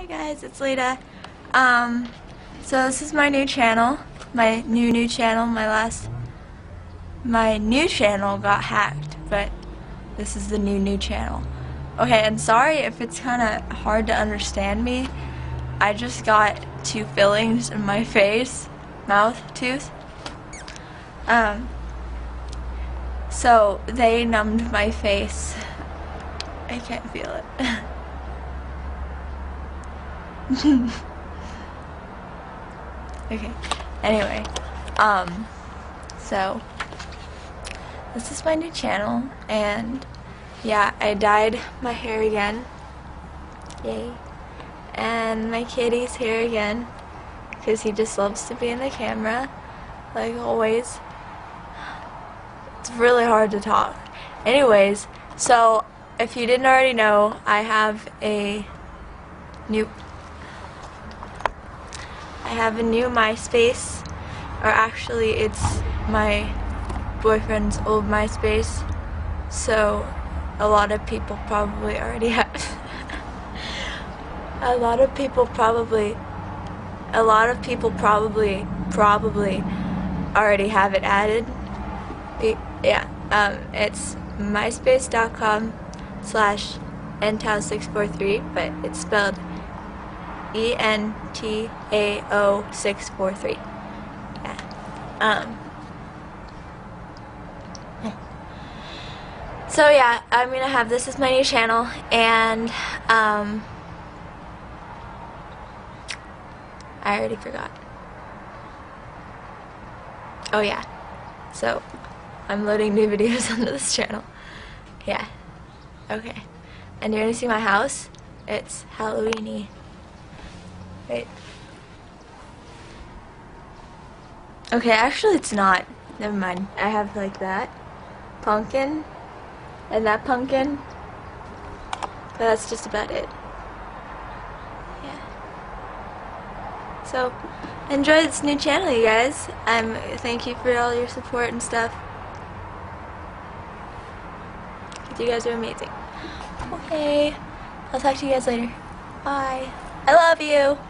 Hey guys, it's Lita. So this is my new channel, my new channel. My new channel got hacked, but this is the new channel. Okay, I'm sorry if it's kind of hard to understand me. I just got two fillings in my face, mouth, tooth. So they numbed my face. I can't feel it. Okay, anyway, so this is my new channel, and yeah, I dyed my hair again, yay, and my kitty's here again, because he just loves to be in the camera, like always. It's really hard to talk. Anyways, so if you didn't already know, I have a new MySpace, or actually it's my boyfriend's old MySpace, so a lot of people probably already have. a lot of people probably already have it added. Yeah, it's myspace.com/ntown643, but it's spelled ENTAO643. Yeah. So yeah, I'm gonna have this as my new channel, and I already forgot. Oh yeah. So I'm loading new videos onto this channel. Yeah. Okay. And you're gonna see my house. It's Halloween-y. Wait. Okay, actually it's not. Never mind. I have like that pumpkin and that pumpkin. But that's just about it. Yeah. So enjoy this new channel, you guys. Thank you for all your support and stuff. You guys are amazing. Okay. I'll talk to you guys later. Bye. I love you.